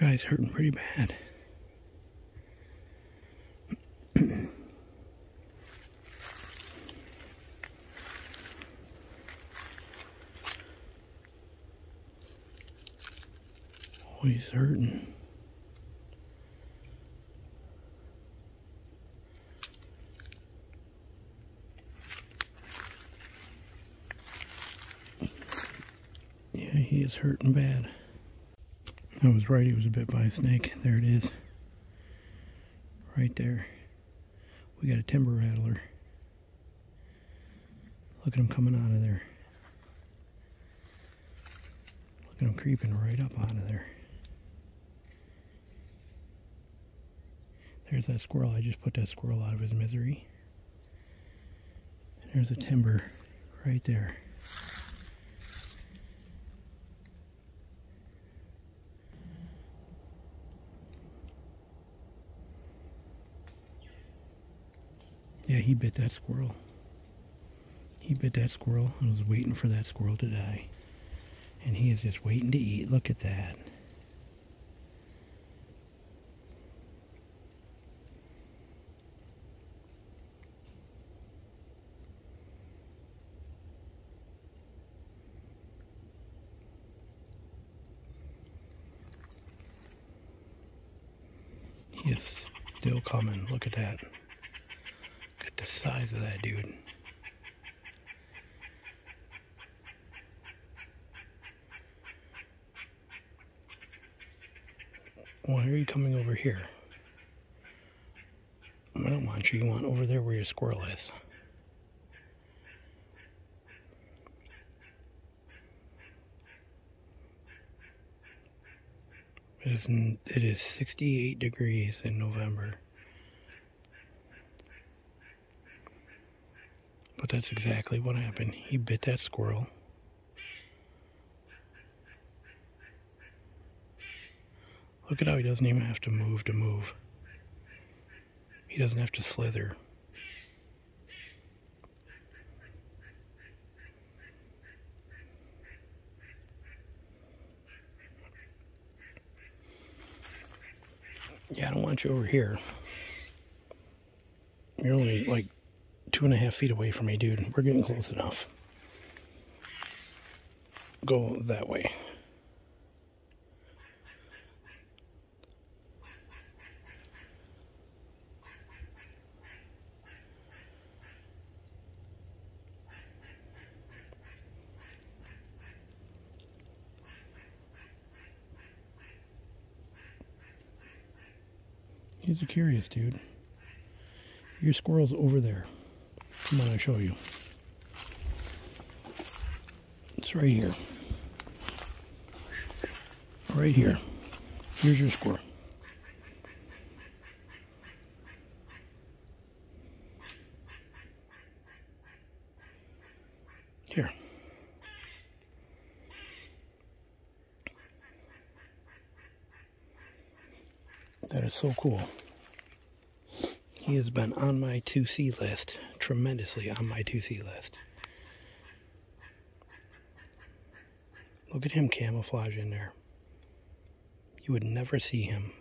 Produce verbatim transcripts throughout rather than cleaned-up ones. guy's hurting pretty bad. Oh, he's hurting. Yeah, he is hurting bad. I was right, he was bit by a snake. There it is. Right there. We got a timber rattler. Look at him coming out of there. Look at him creeping right up out of there. There's that squirrel. I just put that squirrel out of his misery. And there's a timber right there. Yeah, he bit that squirrel. He bit that squirrel and was waiting for that squirrel to die. And he is just waiting to eat. Look at that. He is still coming. Look at that. The size of that dude. Why are you coming over here? I don't want you. You want over there where your squirrel is. It is, it is sixty-eight degrees in November. But that's exactly what happened. He bit that squirrel. Look at how he doesn't even have to move to move. He doesn't have to slither. Yeah, I don't want you over here. You're only like two and a half feet away from me, dude. We're getting close enough. Go that way. He's a curious dude. Your squirrel's over there. Come on, I'll show you. It's right here. Right here. Here's your squirrel. Here. That is so cool. He has been on my to see list. Tremendously on my to see list. Look at him camouflage in there. You would never see him.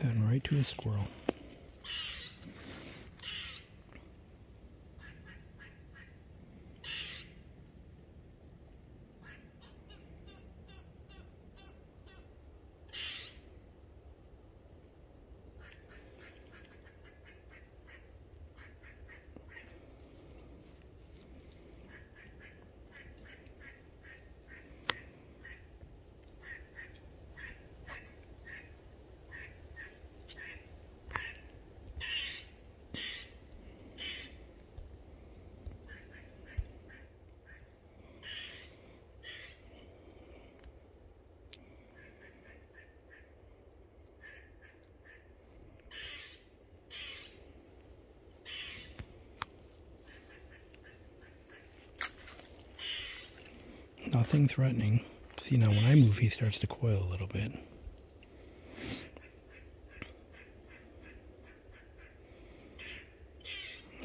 Heading right to a squirrel. nothing threatening. See, now when I move, he starts to coil a little bit.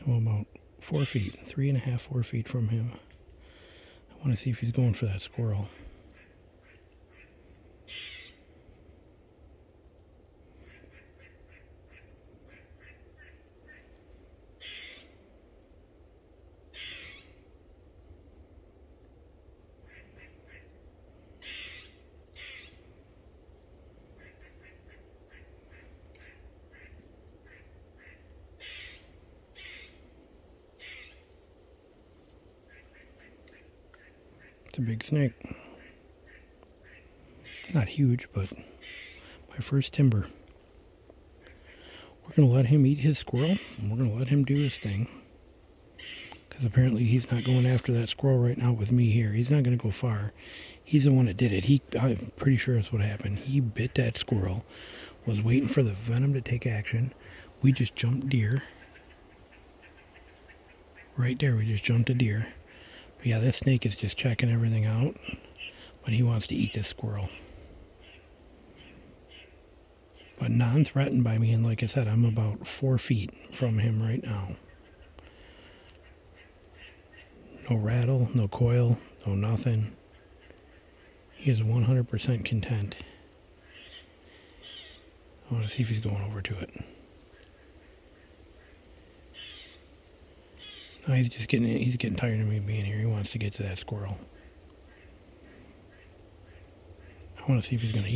Well, about four feet, three and a half, four feet from him. I want to see if he's going for that squirrel. A big snake. Not huge, but my first timber. We're gonna let him eat his squirrel, and we're gonna let him do his thing, because apparently he's not going after that squirrel right now with me here. He's not gonna go far. He's the one that did it. He, I'm pretty sure that's what happened. He bit that squirrel, was waiting for the venom to take action. We just jumped deer. Right there, we just jumped a deer. But yeah, this snake is just checking everything out, but he wants to eat this squirrel. But non-threatened by me, and like I said, I'm about four feet from him right now. No rattle, no coil, no nothing. He is one hundred percent content. I want to see if he's going over to it. Oh, he's just getting he's getting tired of me being here. He wants to get to that squirrel. I want to see if he's going to eat.